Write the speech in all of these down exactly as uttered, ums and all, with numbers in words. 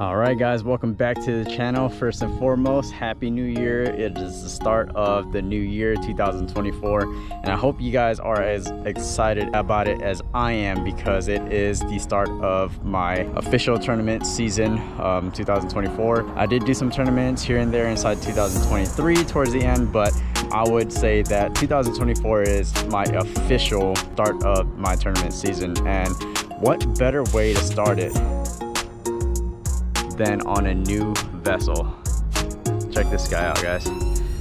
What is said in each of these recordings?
All right guys, welcome back to the channel. First and foremost, happy new year. It is the start of the new year two thousand twenty-four, and I hope you guys are as excited about it as I am, because it is the start of my official tournament season um, two thousand twenty-four. I did do some tournaments here and there inside two thousand twenty-three towards the end, but I would say that two thousand twenty-four is my official start of my tournament season, and what better way to start it than on a new vessel. Check this guy out, guys.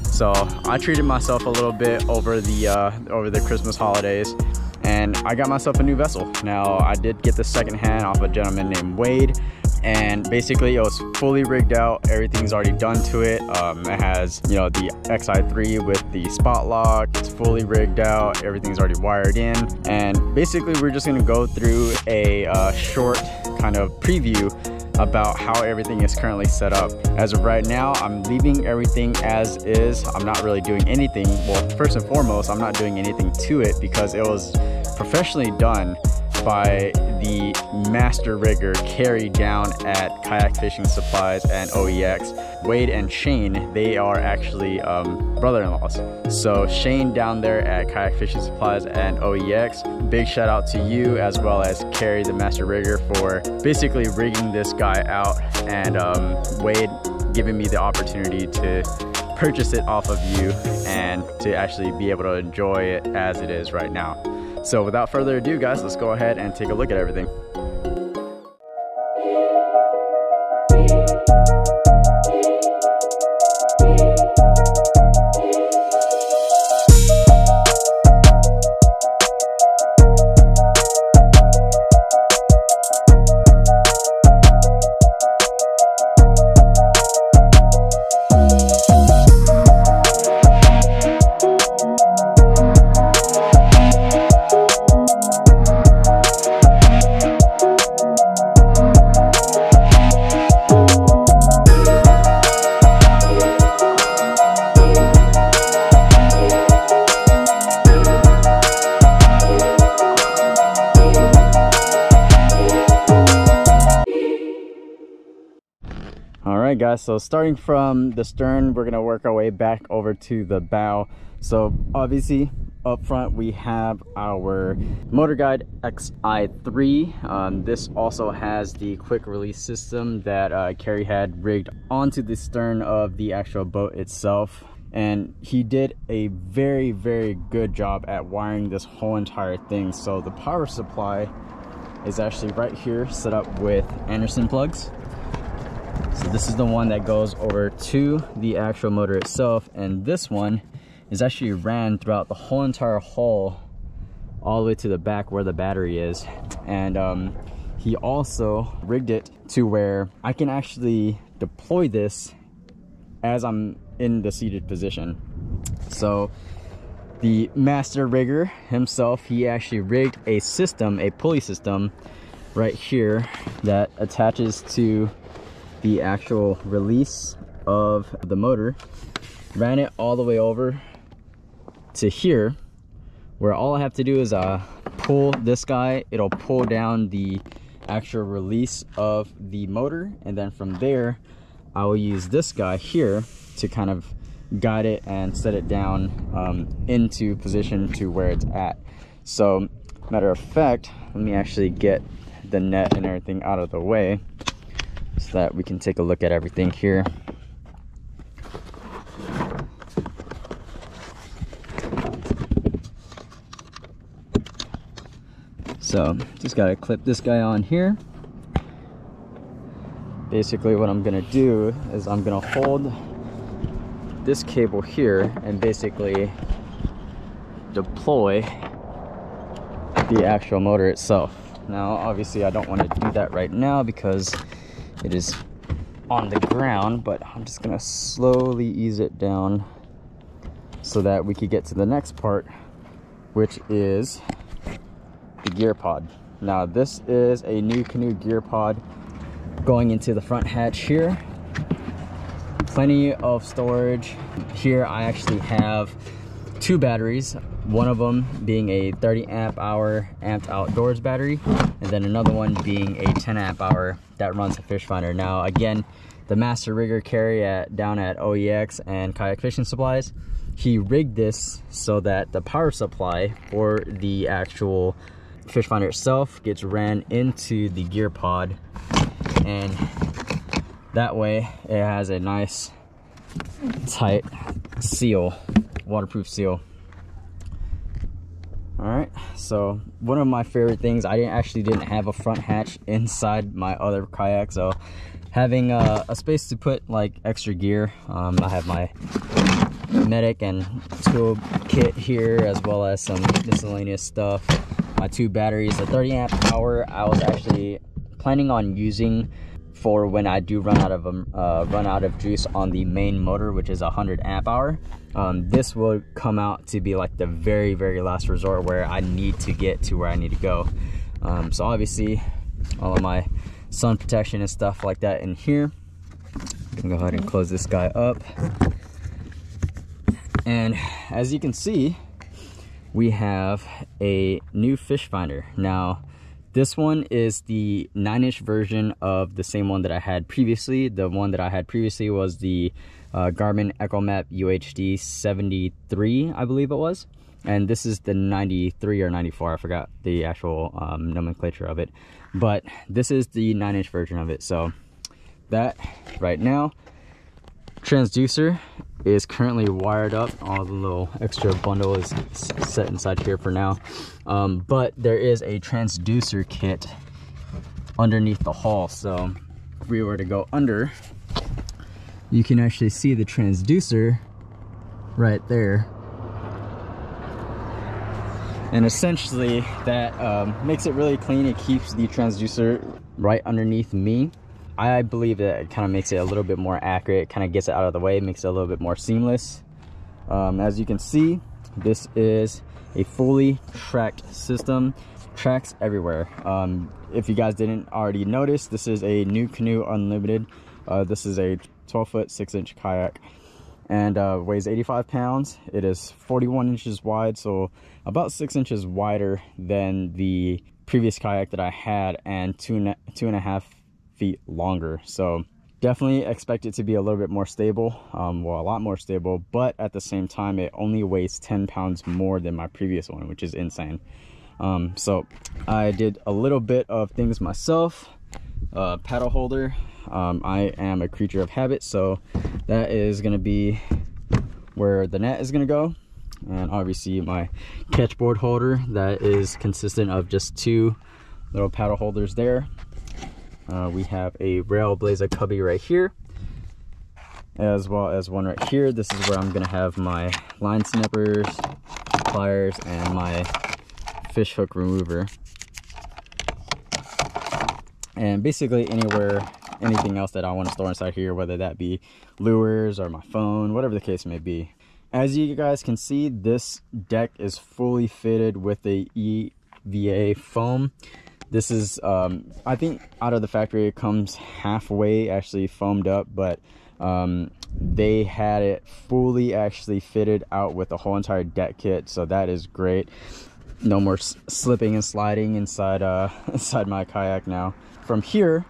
So I treated myself a little bit over the uh, over the Christmas holidays, and I got myself a new vessel. Now I did get the second hand off a gentleman named Wade, and basically it was fully rigged out. Everything's already done to it. Um, it has, you know, the X I three with the spot lock. It's fully rigged out. Everything's already wired in, and basically we're just gonna go through a uh, short kind of preview about how everything is currently set up. As of right now, I'm leaving everything as is. I'm not really doing anything. Well, first and foremost, I'm not doing anything to it because it was professionally done by the master rigger carried down at Kayak Fishing Supplies and O E X. Wade and Shane, they are actually um, brother-in-laws. So Shane down there at Kayak Fishing Supplies and O E X, big shout out to you, as well as Carrie the master rigger, for basically rigging this guy out, and um, Wade giving me the opportunity to purchase it off of you and to actually be able to enjoy it as it is right now. So without further ado, guys, let's go ahead and take a look at everything. Guys, so starting from the stern, we're gonna work our way back over to the bow. So obviously up front we have our MotorGuide X I three. Um, this also has the quick release system that uh, Carrie had rigged onto the stern of the actual boat itself, and he did a very very good job at wiring this whole entire thing. So the power supply is actually right here, set up with Anderson plugs. So this is the one that goes over to the actual motor itself, and this one is actually ran throughout the whole entire hull all the way to the back where the battery is. And um, he also rigged it to where I can actually deploy this as I'm in the seated position. So the master rigger himself, he actually rigged a system, a pulley system right here that attaches to the actual release of the motor, ran it all the way over to here, where all I have to do is uh, pull this guy. It'll pull down the actual release of the motor, and then from there I will use this guy here to kind of guide it and set it down um, into position to where it's at. So matter of fact, let me actually get the net and everything out of the way so that we can take a look at everything here. So just gotta clip this guy on here. Basically what I'm gonna do is I'm gonna hold this cable here and basically deploy the actual motor itself. Now obviously I don't want to do that right now because it is on the ground, but I'm just gonna slowly ease it down so that we could get to the next part, which is the gear pod. Now this is a Nucanoe gear pod going into the front hatch here. Plenty of storage here. I actually have two batteries. one of them being a thirty amp hour Amped Outdoors battery, and then another one being a ten amp hour that runs a fish finder. Now again, the master rigger carry at down at O E X and Kayak Fishing Supplies, he rigged this so that the power supply for the actual fish finder itself gets ran into the gear pod, and that way it has a nice tight seal, waterproof seal. All right, so one of my favorite things, I didn't actually didn't have a front hatch inside my other kayak, so having a, a space to put like extra gear, um, I have my medic and tool kit here, as well as some miscellaneous stuff, my two batteries. The thirty amp hour I was actually planning on using for when I do run out of uh, run out of juice on the main motor, which is one hundred amp hour. Um, this will come out to be like the very very last resort where I need to get to where I need to go. Um, so obviously all of my sun protection and stuff like that in here. I'm gonna go ahead and close this guy up, and as you can see, we have a new fish finder. Now this one is the nine inch version of the same one that I had previously. The one that I had previously was the uh, Garmin EchoMap U H D seventy-three, I believe it was. And this is the ninety-three or ninety-four, I forgot the actual um, nomenclature of it. But this is the nine inch version of it. So that right now, transducer is currently wired up. All the little extra bundle is set inside here for now, um, but there is a transducer kit underneath the hull. So if we were to go under, you can actually see the transducer right there, and essentially that um, makes it really clean. It keeps the transducer right underneath me. I believe that it kind of makes it a little bit more accurate, kind of gets it out of the way, makes it a little bit more seamless. Um, as you can see, this is a fully tracked system, tracks everywhere. Um, if you guys didn't already notice, this is a Nucanoe Unlimited. Uh, this is a twelve foot, six inch kayak, and uh, weighs eighty-five pounds. It is forty-one inches wide, so about six inches wider than the previous kayak that I had, and two and a, two and a half feet longer. So definitely expect it to be a little bit more stable, um, well, a lot more stable, but at the same time it only weighs ten pounds more than my previous one, which is insane. Um, so I did a little bit of things myself. Uh, paddle holder, um, I am a creature of habit, so that is going to be where the net is going to go, and obviously my catch board holder that is consistent of just two little paddle holders there. Uh, we have a Railblazer cubby right here, as well as one right here. This is where I'm going to have my line snippers, pliers, and my fish hook remover. And basically anywhere, anything else that I want to store inside here, whether that be lures or my phone, whatever the case may be. As you guys can see, this deck is fully fitted with a E V A foam. This is, um, I think out of the factory it comes halfway actually foamed up, but um, they had it fully actually fitted out with the whole entire deck kit, so that is great. No more slipping and sliding inside, uh, inside my kayak now. From here,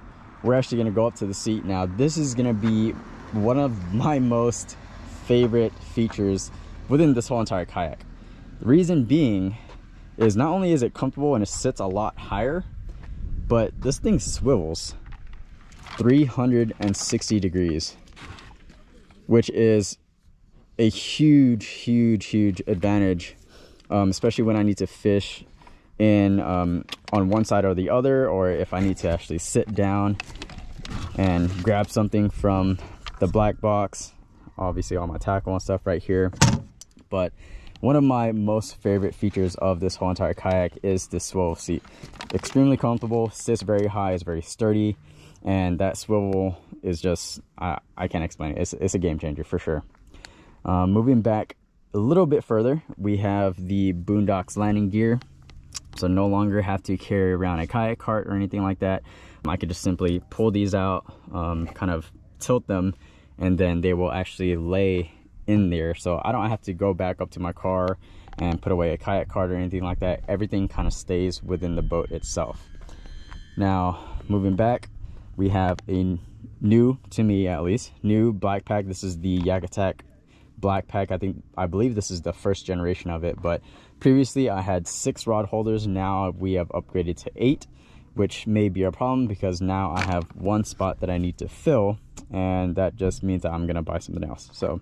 we're actually going to go up to the seat now. This is going to be one of my most favorite features within this whole entire kayak. The reason being is not only is it comfortable and it sits a lot higher, but this thing swivels three hundred sixty degrees, which is a huge, huge, huge advantage, um, especially when I need to fish in um, on one side or the other, or if I need to actually sit down and grab something from the black box. Obviously all my tackle and stuff right here, but one of my most favorite features of this whole entire kayak is this swivel seat. Extremely comfortable, sits very high, is very sturdy, and that swivel is just, I, I can't explain it. It's, it's a game changer for sure. Uh, moving back a little bit further, we have the Boondocks landing gear. So no longer have to carry around a kayak cart or anything like that. I could just simply pull these out, um, kind of tilt them, and then they will actually lay in there, so I don't have to go back up to my car and put away a kayak card or anything like that. Everything kind of stays within the boat itself. Now, moving back, we have a new, to me at least, new black pack. This is the Yak Attack black pack. I think, I believe this is the first generation of it, but previously I had six rod holders. Now we have upgraded to eight, which may be a problem because now I have one spot that I need to fill, and that just means that I'm gonna buy something else. So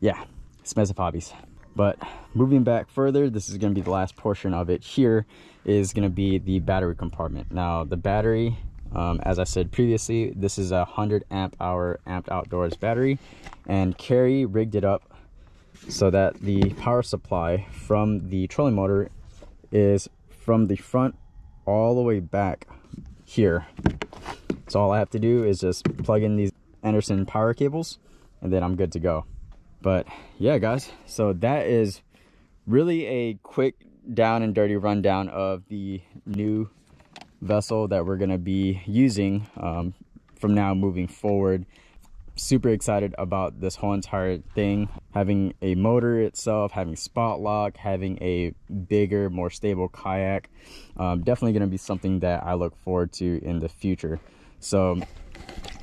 yeah, it's mess of hobbies. But moving back further, this is gonna be the last portion of it. Here is gonna be the battery compartment. Now the battery, um, as I said previously, this is a one hundred amp hour Amped Outdoors battery, and Carrie rigged it up so that the power supply from the trolling motor is from the front all the way back here. So all I have to do is just plug in these Anderson power cables, and then I'm good to go. But yeah, guys, so that is really a quick down and dirty rundown of the new vessel that we're gonna be using um, from now moving forward. Super excited about this whole entire thing, having a motor itself, having spot lock, having a bigger, more stable kayak. Um, definitely going to be something that I look forward to in the future. So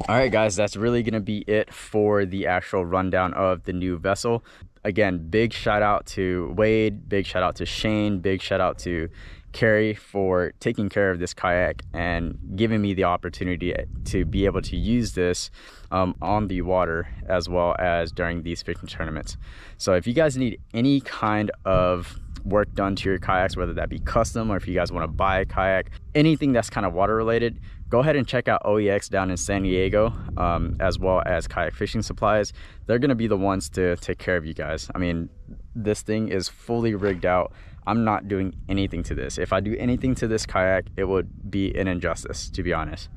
all right, guys, that's really going to be it for the actual rundown of the new vessel. Again, big shout out to Wade, big shout out to Shane, big shout out to Carrie for taking care of this kayak and giving me the opportunity to be able to use this um, on the water as well as during these fishing tournaments. So if you guys need any kind of work done to your kayaks, whether that be custom or if you guys want to buy a kayak, anything that's kind of water related, go ahead and check out O E X down in San Diego, um, as well as Kayak Fishing Supplies. They're going to be the ones to take care of you guys. I mean, this thing is fully rigged out. I'm not doing anything to this. If I do anything to this kayak, it would be an injustice, to be honest.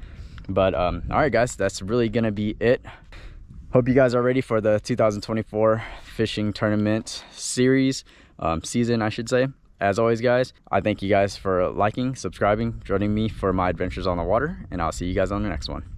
But um, all right, guys, that's really going to be it. Hope you guys are ready for the two thousand twenty-four fishing tournament series, um, season, I should say. As always, guys, I thank you guys for liking, subscribing, joining me for my adventures on the water, and I'll see you guys on the next one.